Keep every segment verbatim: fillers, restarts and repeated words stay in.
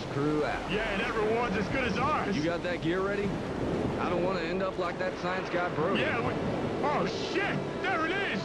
first crew out. Yeah, and everyone's as good as ours. You got that gear ready? I don't want to end up like that science guy Brody. Yeah, we... Oh, shit! There it is!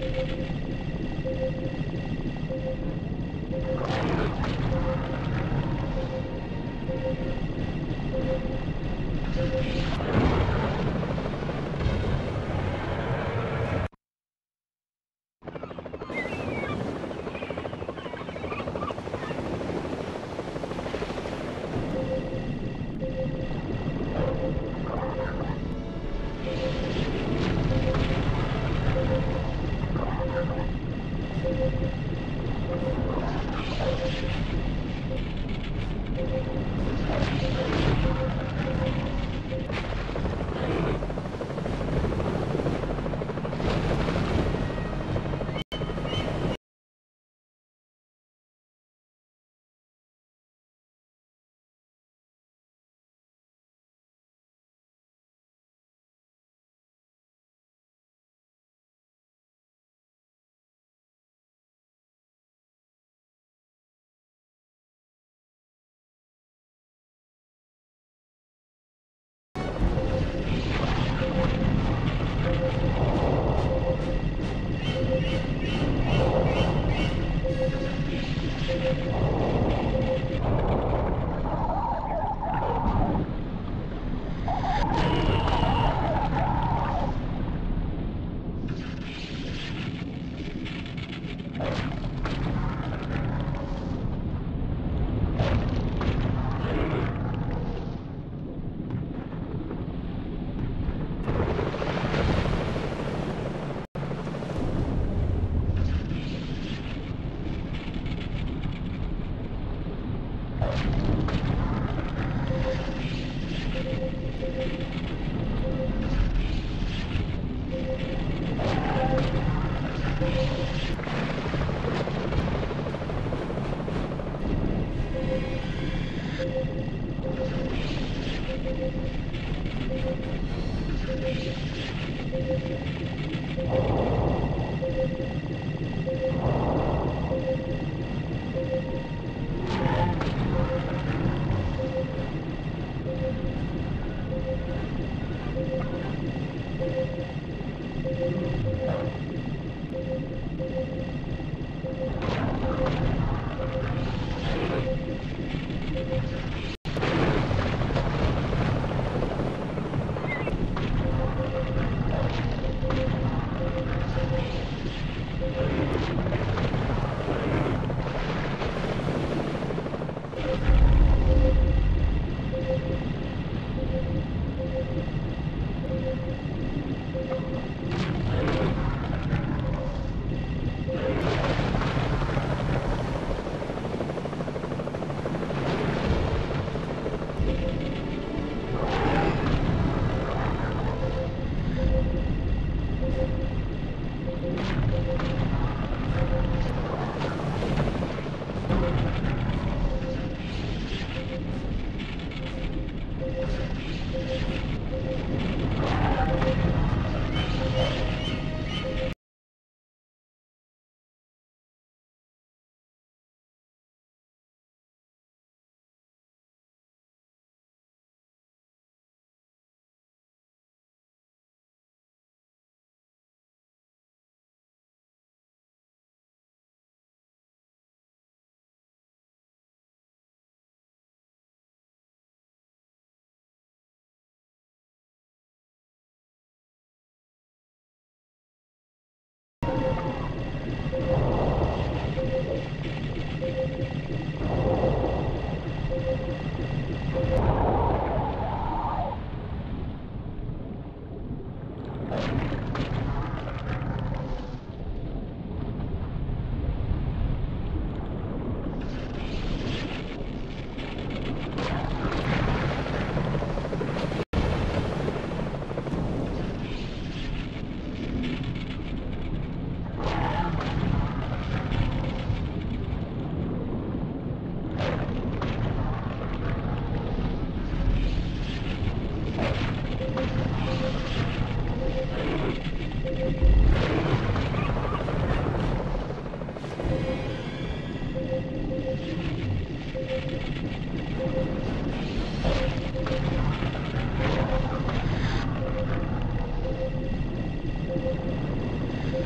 You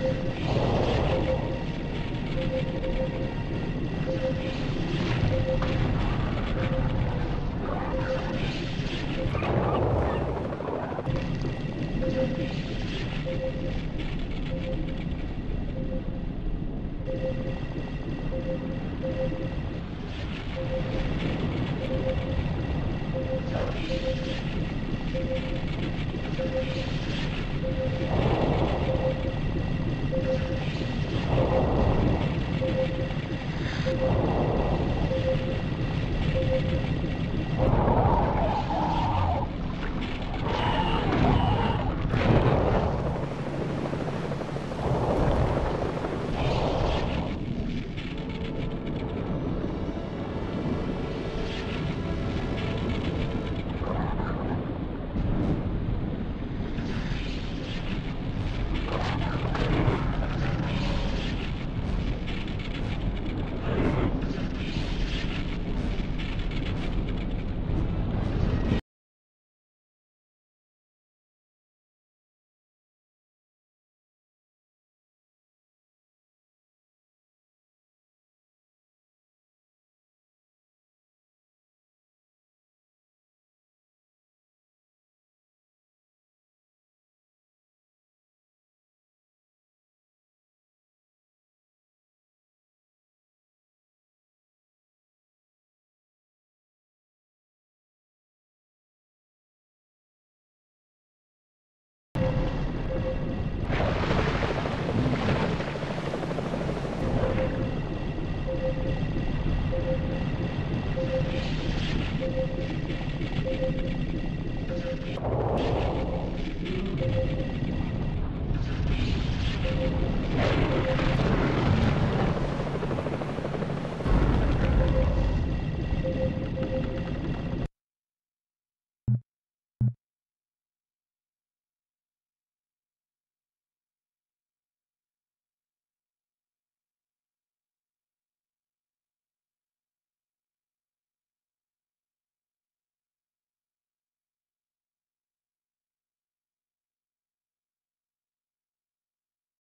Thank you.